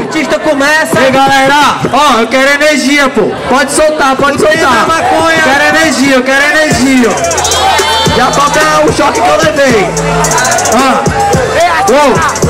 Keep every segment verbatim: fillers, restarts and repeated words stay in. Artista começa. E aí, galera, ó, oh, eu quero energia, pô. Pode soltar, pode soltar. Eu quero energia, eu quero energia. Já falta o choque que eu levei. Ah. Oh.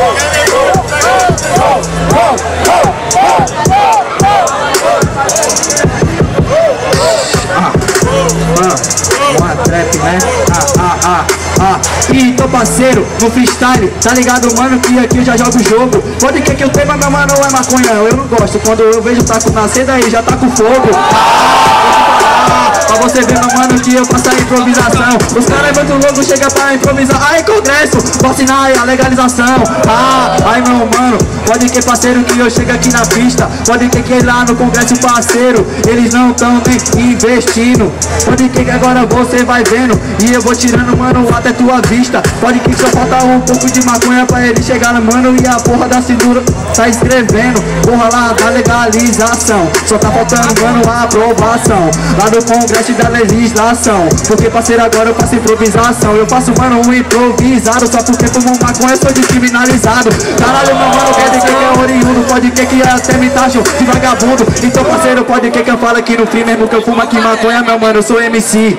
Uma trap, né? Ah, ah, ah. Ah, e tô parceiro no freestyle, tá ligado, mano, que aqui eu já jogo o jogo. Pode que que o tema, meu mano, é maconha. Eu não gosto, quando eu vejo o taco nascer, daí já tá com fogo. ah, Pra você ver, meu mano, que eu faço a improvisação. Os caras é muito louco, chega pra improvisar. Ai, congresso, vou assinar aí a legalização. Ah, ai, meu mano, pode que parceiro que eu chego aqui na pista. Pode que que lá no congresso, parceiro, eles não tão nem investindo. Pode que que agora você vai vendo, e eu vou tirando, mano, até é tua vista. Pode que só falta um pouco de maconha pra ele chegar, mano, e a porra da cintura tá escrevendo. Porra lá da legalização, só tá faltando, mano, a aprovação lá do congresso da legislação. Porque, parceiro, agora eu faço improvisação. Eu faço, mano, um improvisado. Só porque como maconha eu sou descriminalizado. Caralho, meu mano, quer dizer que é oriundo. Pode que que é até me taxam de vagabundo. Então, parceiro, pode que que eu falo aqui no crime, mesmo que eu fumo aqui maconha, meu mano, eu sou M C.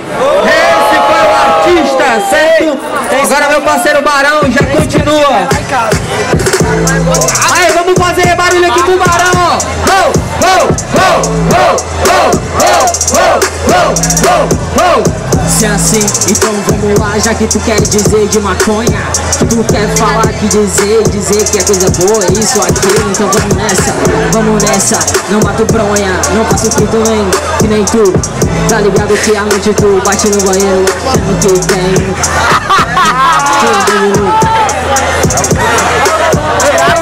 Artista, certo? Agora meu parceiro Barão já continua. Aí, vamos fazer barulho aqui pro Barão, ó. Ho, ho, ho, ho, ho, ho, ho, ho, ho. Se é assim, então vamos lá, já que tu quer dizer de maconha, que tu quer falar, que dizer, dizer que é coisa boa, é isso, aquilo, então vamos nessa, vamos nessa, não mato bronha, não faço que tu nem, que nem tu, tá ligado que a noite tu bate no banheiro, o que tem,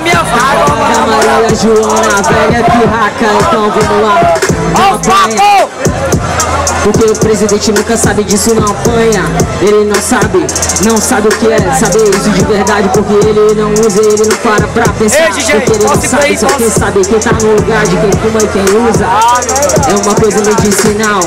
minha vaga, Maria Joana, velha pirraca, então vamos lá, vamos. Porque o presidente nunca sabe disso, não apanha. Ele não sabe, não sabe o que é saber isso de verdade. Porque ele não usa, ele não para pra pensar. Ei, D J, porque ele não sabe, só quem sabe, quem tá no lugar de quem fuma e quem usa é uma coisa medicinal.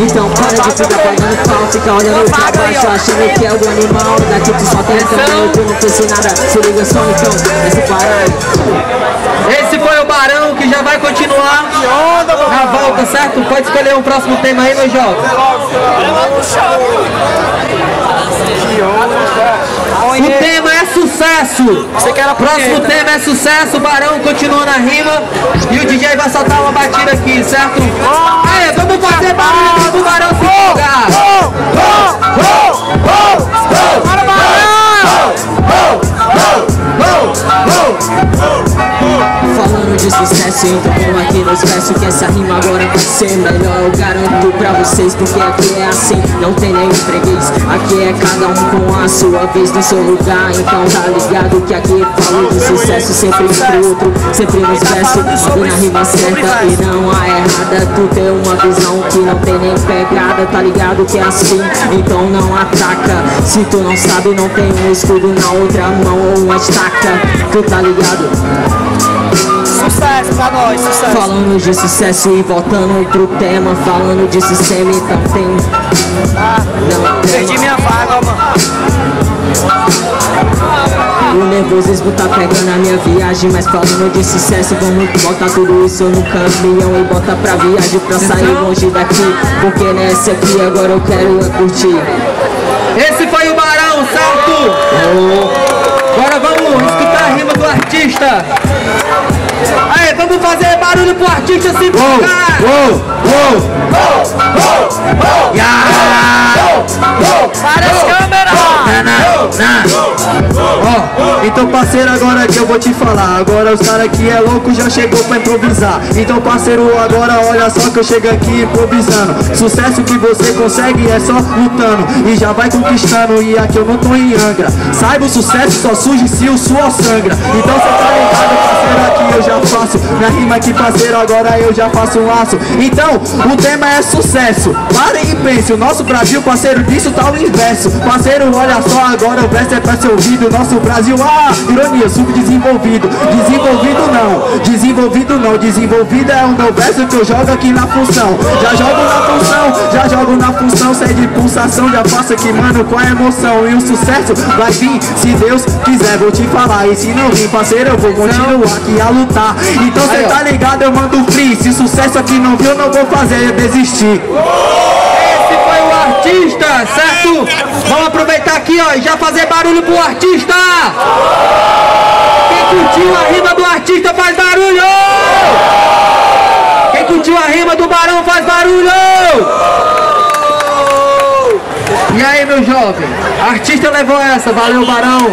Então para de ficar pagando pau, fica olhando pra baixo, achando que é o do animal. Daqui tu só tenta, tu não pensa nada, se liga só então, esse parado. Esse foi o Barão que já vai continuar na volta, certo? Pode escolher o próximo tema aí, meu jovem. O tema é sucesso. Próximo tema é sucesso. O Barão continua na rima e o D J vai soltar uma batida aqui, certo? Aê, vamos fazer barulho pro Barão se empolgar. Bora, Barão! Falando de sucesso, então vamos aqui nos versos que essa rima agora vai ser melhor. Eu garanto pra vocês, porque aqui é assim, não tem nenhum freguês. Aqui é cada um com a sua vez no seu lugar. Então tá ligado que aqui falo de sucesso, sempre pro outro, sempre nos versos, e na rima certa e não a errada. Tu tem uma visão que não tem nem pegada, tá ligado que é assim, então não ataca. Se tu não sabe, não tem um escudo na outra mão ou uma estaca. Tu tá ligado? Sucesso pra nós, sucesso. Falando de sucesso e voltando pro tema. Falando de sistema, então tem. Ah, não tem. Perdi minha vaga, mano. O nervosismo tá pegando a minha viagem. Mas falando de sucesso, vamos botar tudo isso no caminhão e bota pra viagem pra sair longe daqui. Porque nessa aqui agora eu quero é curtir. Esse foi o Barão, certo? Oh. Agora vamos escutar a rima do artista. Aê, vamos fazer barulho pro artista se empolgar! Uou, uou, uou, uou, para as câmeras! Na, na, na! Então parceiro, agora que eu vou te falar, agora os cara que é louco já chegou pra improvisar. Então parceiro, agora olha só que eu chego aqui improvisando. Sucesso que você consegue é só lutando, e já vai conquistando, e aqui eu não tô em Angra. Saiba, o sucesso só surge se o suor sangra. Então cê tá ligado, parceiro, aqui eu já faço minha rima aqui, parceiro, agora eu já faço um laço. Então o tema é sucesso, parem e pensem, o nosso Brasil, parceiro, disso tá o inverso. Parceiro, olha só, agora o verso é pra ser ouvido. Nosso Brasil, ah, ironia, subdesenvolvido. Desenvolvido não, desenvolvido não, desenvolvido é o meu verso que eu jogo aqui na função. Já jogo na função, já jogo na função, sai de pulsação, já faço aqui, mano, com a emoção. E o sucesso vai vir, se Deus quiser, vou te falar. E se não vir, parceiro, eu vou continuar aqui a lutar. Então cê tá ligado, eu mando free. Se sucesso aqui não vir, eu não vou fazer, eu desistir. Artista, certo? Vamos aproveitar aqui, ó, e já fazer barulho pro artista! Quem curtiu a rima do artista faz barulho! Quem curtiu a rima do Barão faz barulho! E aí, meu jovem? Artista levou essa, valeu, Barão!